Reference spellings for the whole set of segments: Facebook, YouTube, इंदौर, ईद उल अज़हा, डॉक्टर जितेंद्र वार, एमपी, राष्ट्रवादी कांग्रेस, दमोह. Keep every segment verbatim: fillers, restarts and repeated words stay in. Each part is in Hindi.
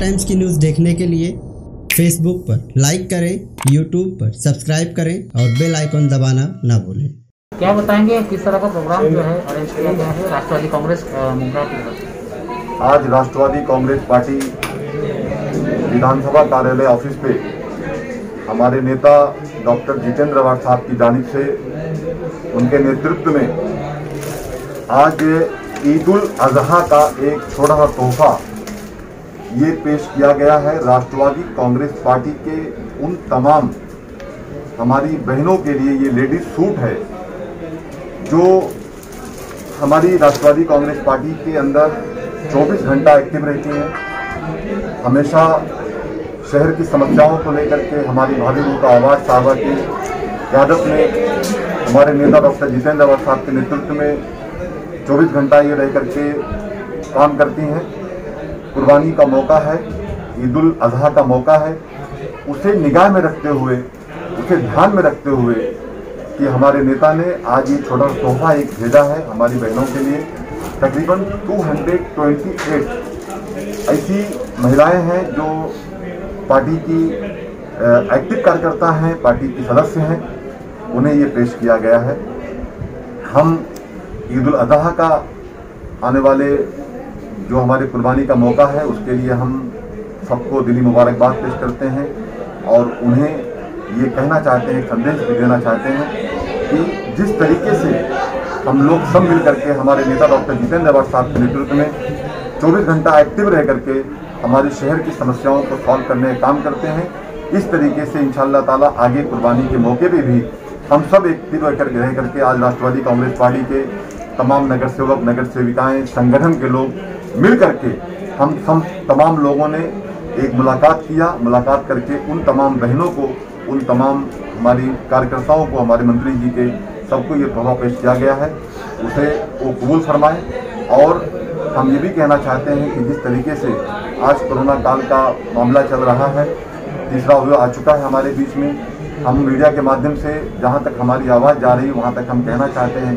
टाइम्स की न्यूज़ देखने के लिए फेसबुक पर लाइक करें, यूट्यूब पर सब्सक्राइब करें और बेल आइकॉन दबाना ना भूलें। क्या बताएंगे किस तरह का प्रोग्राम जो है अरेंज किया गया है राष्ट्रवादी कांग्रेस मुंबई की? आज राष्ट्रवादी कांग्रेस पार्टी विधानसभा कार्यालय ऑफिस पे हमारे नेता डॉक्टर जितेंद्र वार साहब की जानिब से उनके नेतृत्व में आज ईद उल अज़हा का एक छोटा सा तोहफा ये पेश किया गया है राष्ट्रवादी कांग्रेस पार्टी के उन तमाम हमारी बहनों के लिए। ये लेडीज सूट है जो हमारी राष्ट्रवादी कांग्रेस पार्टी के अंदर चौबीस घंटा एक्टिव रहती हैं, हमेशा शहर की समस्याओं को लेकर के हमारी भावी का आवाज़ साहबा की यादव में हमारे नेता डॉक्टर जितेंद्र वार साहब के नेतृत्व में चौबीस घंटा ये रह करके काम करती हैं। कुर्बानी का मौका है, ईद उल अज़हा का मौका है, उसे निगाह में रखते हुए, उसे ध्यान में रखते हुए कि हमारे नेता ने आज ये छोटा तोहफा एक भेजा है हमारी बहनों के लिए। तकरीबन टू हंड्रेड ट्वेंटी एट ऐसी महिलाएँ हैं जो पार्टी की एक्टिव कार्यकर्ता हैं, पार्टी की सदस्य हैं, उन्हें ये पेश किया गया है। हम ईद उल अज़हा का आने वाले जो हमारे कुर्बानी का मौका है उसके लिए हम सबको दिली मुबारकबाद पेश करते हैं और उन्हें ये कहना चाहते हैं, संदेश भी देना चाहते हैं कि जिस तरीके से हम लोग सब मिल करके हमारे नेता डॉक्टर जितेंद्र वार साहब के नेतृत्व में चौबीस घंटा एक्टिव रह करके हमारे शहर की समस्याओं को सॉल्व करने का काम करते हैं, इस तरीके से इंशाअल्लाह ताला आगे कुर्बानी के मौके पे भी हम सब एक्टिव होकर रह करके आज राष्ट्रवादी कांग्रेस पार्टी के तमाम नगर सेवक, नगर सेविकाएँ, संगठन के लोग मिल करके हम हम तमाम लोगों ने एक मुलाकात किया। मुलाकात करके उन तमाम बहनों को, उन तमाम हमारी कार्यकर्ताओं को, हमारे मंत्री जी के सबको ये तोहफा पेश किया गया है, उसे वो कबूल फरमाएँ। और हम ये भी कहना चाहते हैं कि जिस तरीके से आज कोरोना काल का मामला चल रहा है, तीसरा वेव आ चुका है हमारे बीच में, हम मीडिया के माध्यम से जहां तक हमारी आवाज़ जा रही है वहां तक हम कहना चाहते हैं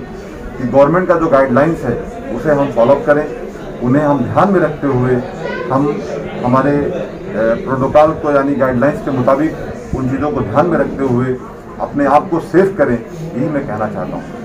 कि गवर्नमेंट का जो गाइडलाइंस है उसे हम फॉलोअप करें, उन्हें हम ध्यान में रखते हुए हम हमारे प्रोटोकॉल को यानी गाइडलाइंस के मुताबिक उन चीज़ों को ध्यान में रखते हुए अपने आप को सेफ करें, यही मैं कहना चाहता हूँ।